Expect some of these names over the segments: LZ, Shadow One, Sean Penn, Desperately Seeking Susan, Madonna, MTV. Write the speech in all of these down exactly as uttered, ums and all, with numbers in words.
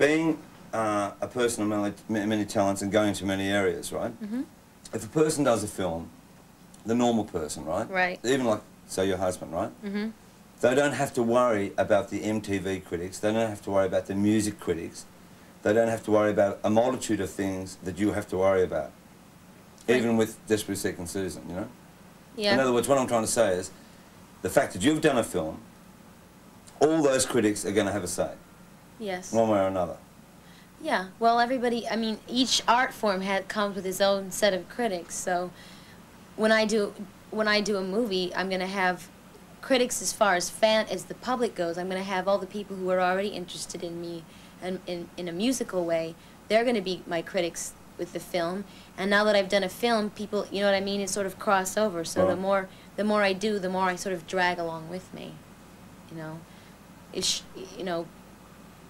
being uh, a person of many, many talents and going to many areas, right? Mm-hmm. If a person does a film, the normal person, right? Right. Even like, say, your husband, right? Mm-hmm. They don't have to worry about the M T V critics. They don't have to worry about the music critics. They don't have to worry about a multitude of things that you have to worry about. Right. Even with Desperately Seeking Susan, you know? Yeah. In other words, what I'm trying to say is, the fact that you've done a film, all those critics are going to have a say. Yes. One way or another. Yeah. Well, everybody, I mean, each art form had, comes with its own set of critics, so when I do, when I do a movie, I'm going to have critics as far as fan as the public goes. I'm going to have all the people who are already interested in me and in, in a musical way. They're going to be my critics with the film. And now that I've done a film, people, you know what I mean, it's sort of cross over. So right. the more the more I do, the more I sort of drag along with me, you know. It's, you know,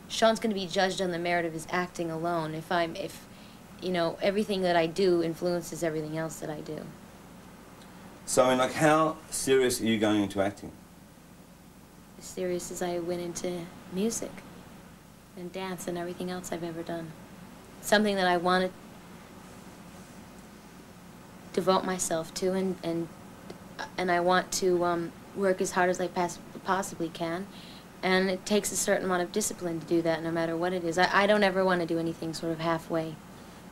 Sean's going to be judged on the merit of his acting alone. If I'm if you know, everything that I do influences everything else that I do. So, I mean, like, how serious are you going into acting? As serious as I went into music and dance and everything else I've ever done. Something that I want to devote myself to, and and, and I want to um, work as hard as I possibly can. And it takes a certain amount of discipline to do that, no matter what it is. I, I don't ever want to do anything sort of halfway.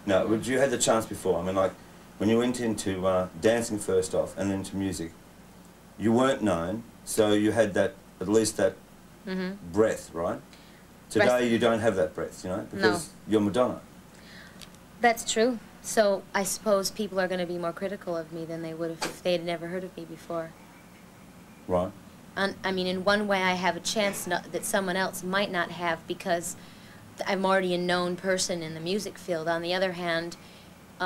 No, but you had the chance before. I mean, like, when you went into uh, dancing first off and then into music, you weren't known, so you had that, at least that mm-hmm. breath, right? Today breath. You don't have that breath, you know, because no. you're Madonna. That's true. So I suppose people are going to be more critical of me than they would have if they had never heard of me before. Right. And, I mean, in one way I have a chance not, that someone else might not have, because I'm already a known person in the music field. On the other hand,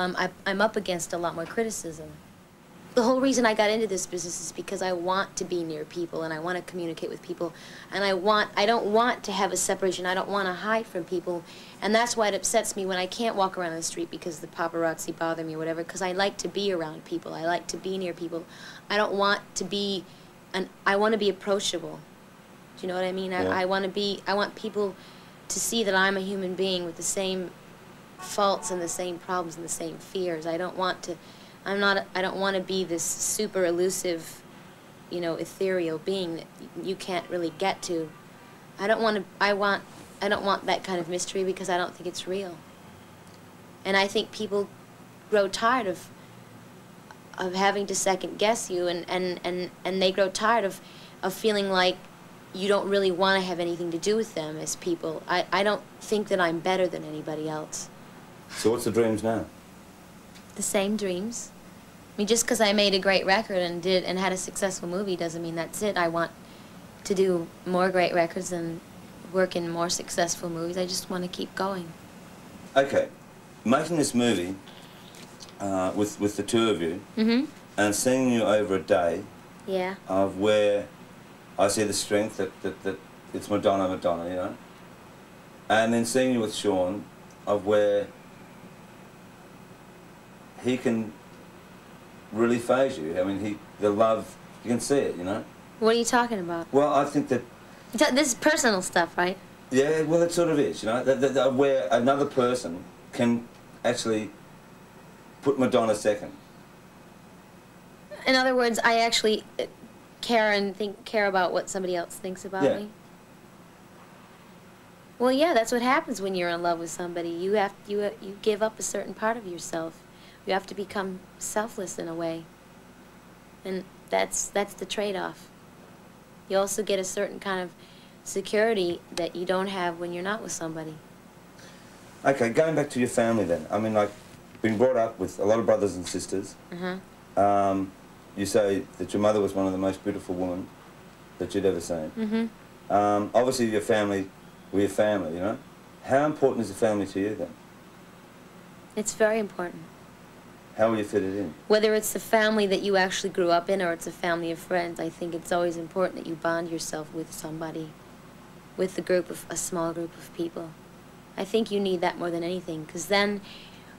Um, I, I'm up against a lot more criticism. The whole reason I got into this business is because I want to be near people, and I want to communicate with people, and I want, I don't want to have a separation. I don't want to hide from people, and that's why it upsets me when I can't walk around the street because the paparazzi bother me or whatever, because I like to be around people. I like to be near people. I don't want to be, an, I want to be approachable. Do you know what I mean? Yeah. I, I want to be, I want people to see that I'm a human being with the same faults and the same problems and the same fears. I don't want to, I'm not, I don't want to be this super elusive, you know, ethereal being that you can't really get to. I don't want to, I want, I don't want that kind of mystery, because I don't think it's real. And I think people grow tired of, of having to second guess you, and, and, and, and they grow tired of, of feeling like you don't really want to have anything to do with them as people. I, I don't think that I'm better than anybody else. So what's the dreams now? The same dreams. I mean, just because I made a great record and did and had a successful movie doesn't mean that's it. I want to do more great records and work in more successful movies. I just want to keep going. Okay, making this movie uh, with with the two of you, mm-hmm. and seeing you over a day, yeah, of where I see the strength that that that it's Madonna, Madonna, you know, and then seeing you with Sean, of where he can really phase you. I mean, he the love, you can see it, you know? What are you talking about? Well, I think that... This is personal stuff, right? Yeah, well, it sort of is, you know? That, that, that where another person can actually put Madonna second. In other words, I actually care and think, care about what somebody else thinks about yeah. me. Well, yeah, that's what happens when you're in love with somebody. You have, you, you give up a certain part of yourself. You have to become selfless in a way, and that's that's the trade-off. You also get a certain kind of security that you don't have when you're not with somebody. Okay, going back to your family then. I mean, like, being brought up with a lot of brothers and sisters. Mm-hmm. Um, you say that your mother was one of the most beautiful women that you'd ever seen. Mm-hmm. Um, obviously, your family, we're family, you know. How important is the family to you then? It's very important. How will you fit it in? Whether it's the family that you actually grew up in or it's a family of friends, I think it's always important that you bond yourself with somebody, with a group of, a small group of people. I think you need that more than anything, because then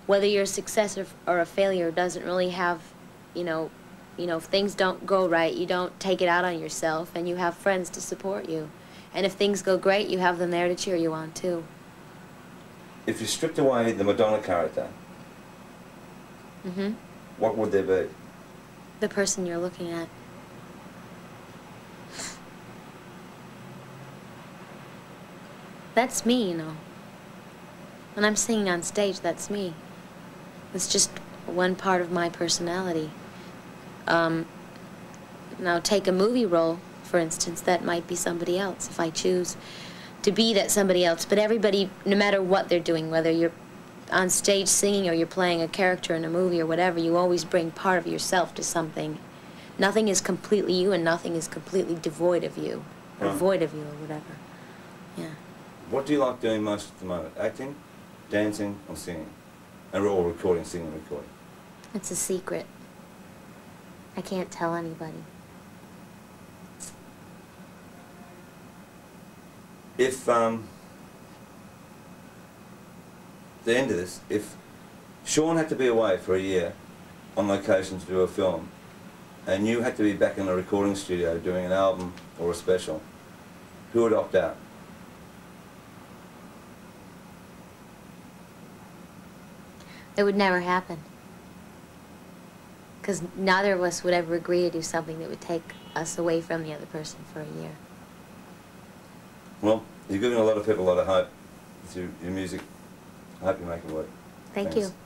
whether you're a success or, or a failure doesn't really have, you know, you know, if things don't go right, you don't take it out on yourself, and you have friends to support you. And if things go great, you have them there to cheer you on, too. if you stripped away the Madonna character, mm-hmm. what would there be? The person you're looking at. That's me, you know. When I'm singing on stage, that's me. It's just one part of my personality. Um, now, take a movie role, for instance, that might be somebody else if I choose to be that somebody else. But everybody, no matter what they're doing, whether you're on stage singing or you're playing a character in a movie or whatever, you always bring part of yourself to something. Nothing is completely you and nothing is completely devoid of you, or right. void of you or whatever. Yeah. What do you like doing most at the moment? Acting, dancing, or singing? And we're all recording, singing, recording. It's a secret. I can't tell anybody. If, um, at the end of this, if Sean had to be away for a year on location to do a film, and you had to be back in a recording studio doing an album or a special, who would opt out? It would never happen. Because neither of us would ever agree to do something that would take us away from the other person for a year. Well, you're giving a lot of people a lot of hope with your, your music. I hope you make it work. Thank Thanks. you.